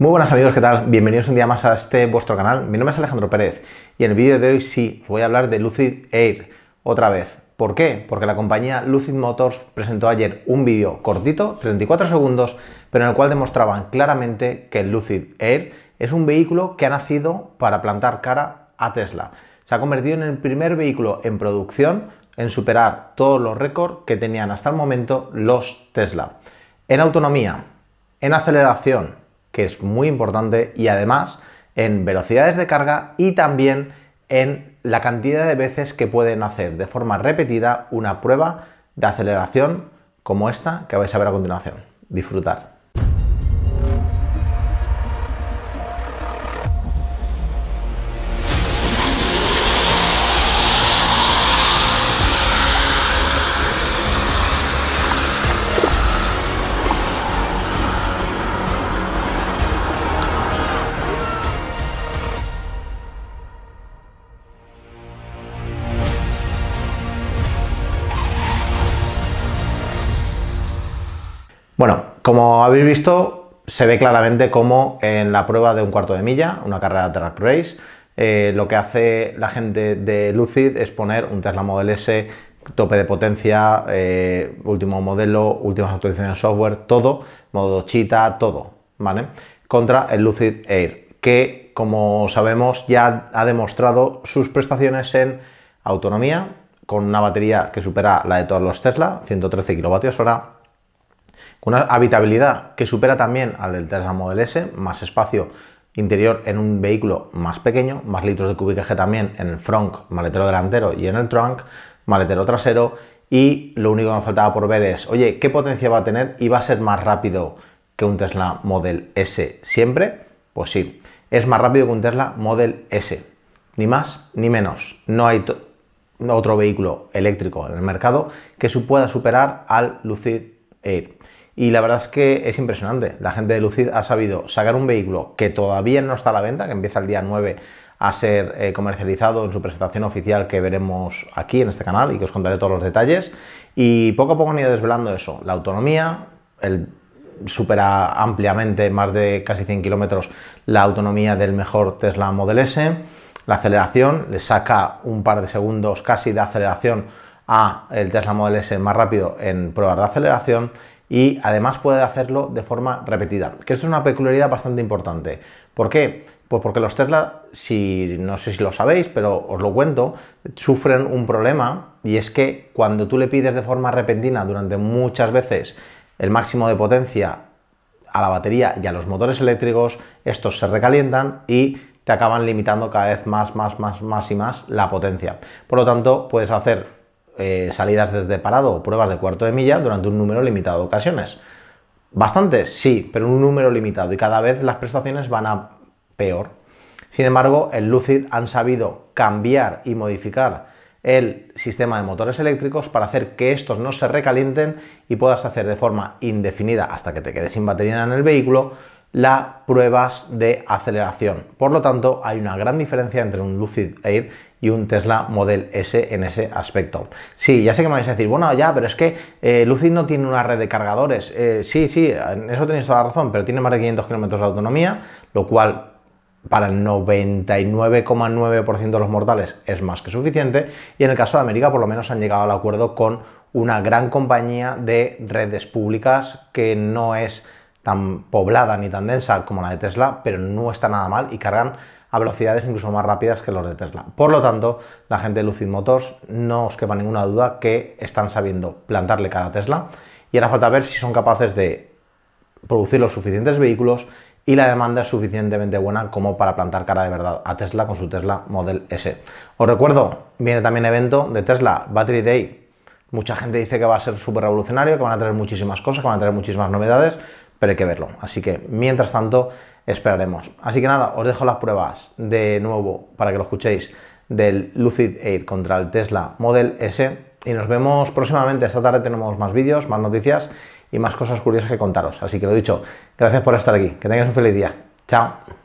Muy buenas amigos, ¿qué tal? Bienvenidos un día más a este vuestro canal. Mi nombre es Alejandro Pérez y en el vídeo de hoy sí, os voy a hablar de Lucid Air otra vez. ¿Por qué? Porque la compañía Lucid Motors presentó ayer un vídeo cortito, 34 segundos, pero en el cual demostraban claramente que el Lucid Air es un vehículo que ha nacido para plantar cara a Tesla. Se ha convertido en el primer vehículo en producción en superar todos los récords que tenían hasta el momento los Tesla. En autonomía, en aceleración, que es muy importante, y además en velocidades de carga y también en la cantidad de veces que pueden hacer de forma repetida una prueba de aceleración como esta que vais a ver a continuación. Disfrutar. Bueno, como habéis visto, se ve claramente cómo en la prueba de un cuarto de milla, una carrera track race, lo que hace la gente de Lucid es poner un Tesla Model S, tope de potencia, último modelo, últimas actualizaciones de software, todo, modo cheetah, todo, ¿vale? Contra el Lucid Air, que como sabemos ya ha demostrado sus prestaciones en autonomía, con una batería que supera la de todos los Tesla, 113 kWh, con una habitabilidad que supera también al del Tesla Model S, más espacio interior en un vehículo más pequeño, más litros de cubicaje también en el front, maletero delantero, y en el trunk, maletero trasero. Y lo único que me faltaba por ver es, oye, ¿qué potencia va a tener y va a ser más rápido que un Tesla Model S siempre? Pues sí, es más rápido que un Tesla Model S, ni más ni menos. No hay otro vehículo eléctrico en el mercado que pueda superar al Lucid Air. Y la verdad es que es impresionante. La gente de Lucid ha sabido sacar un vehículo que todavía no está a la venta, que empieza el día 9 a ser comercializado en su presentación oficial, que veremos aquí en este canal y que os contaré todos los detalles. Y poco a poco han ido desvelando eso. La autonomía, supera ampliamente, más de casi 100 kilómetros, la autonomía del mejor Tesla Model S. La aceleración, le saca un par de segundos casi de aceleración a el Tesla Model S más rápido en pruebas de aceleración. Y además puede hacerlo de forma repetida, que esto es una peculiaridad bastante importante. ¿Por qué? Pues porque los Tesla, no sé si lo sabéis, pero os lo cuento, sufren un problema, y es que cuando tú le pides de forma repentina durante muchas veces el máximo de potencia a la batería y a los motores eléctricos, estos se recalientan y te acaban limitando cada vez más la potencia. Por lo tanto, puedes hacer salidas desde parado o pruebas de cuarto de milla durante un número limitado de ocasiones. Bastantes, sí, pero un número limitado, y cada vez las prestaciones van a peor. Sin embargo, en Lucid han sabido cambiar y modificar el sistema de motores eléctricos para hacer que estos no se recalienten y puedas hacer de forma indefinida, hasta que te quedes sin batería en el vehículo, las pruebas de aceleración. Por lo tanto, hay una gran diferencia entre un Lucid Air y un Tesla Model S en ese aspecto. Sí, ya sé que me vais a decir, bueno, ya, pero es que Lucid no tiene una red de cargadores. Sí, en eso tenéis toda la razón, pero tiene más de 500 kilómetros de autonomía, lo cual para el 99,9% de los mortales es más que suficiente, y en el caso de América por lo menos han llegado al acuerdo con una gran compañía de redes públicas que no es tan poblada ni tan densa como la de Tesla, pero no está nada mal, y cargan a velocidades incluso más rápidas que los de Tesla. Por lo tanto, la gente de Lucid Motors, no os quepa ninguna duda que están sabiendo plantarle cara a Tesla, y ahora falta ver si son capaces de producir los suficientes vehículos y la demanda es suficientemente buena como para plantar cara de verdad a Tesla con su Tesla Model S. Os recuerdo, viene también evento de Tesla, Battery Day. Mucha gente dice que va a ser súper revolucionario, que van a tener muchísimas cosas, que van a tener muchísimas novedades, pero hay que verlo. Así que, mientras tanto, esperaremos. Así que nada, os dejo las pruebas de nuevo para que lo escuchéis del Lucid Air contra el Tesla Model S y nos vemos próximamente. Esta tarde tenemos más vídeos, más noticias y más cosas curiosas que contaros. Así que lo dicho, gracias por estar aquí. Que tengáis un feliz día. Chao.